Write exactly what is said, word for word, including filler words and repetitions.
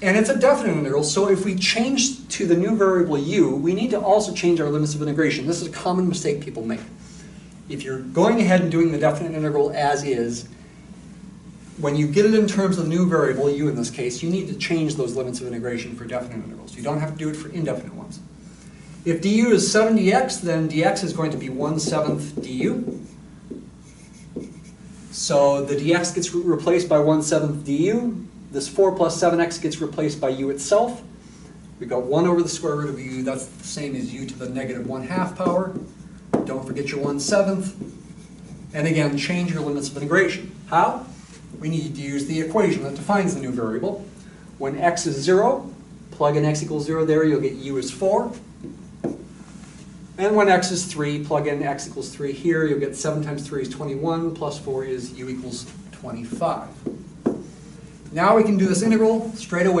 And it's a definite integral, so if we change to the new variable u, we need to also change our limits of integration. This is a common mistake people make. If you're going ahead and doing the definite integral as is, when you get it in terms of the new variable, u in this case, you need to change those limits of integration for definite integrals. You don't have to do it for indefinite ones. If du is seven d x, then dx is going to be one seventh du. So the dx gets re replaced by one seventh du. This four plus seven x gets replaced by u itself. We got one over the square root of u. That's the same as u to the negative one half power. Don't forget your one seventh. And again, change your limits of integration. How? We need to use the equation that defines the new variable. When x is zero, plug in x equals zero there, you'll get u is four. And when x is three, plug in x equals three here, you'll get seven times three is twenty-one, plus four is u equals twenty-five. Now we can do this integral straight away.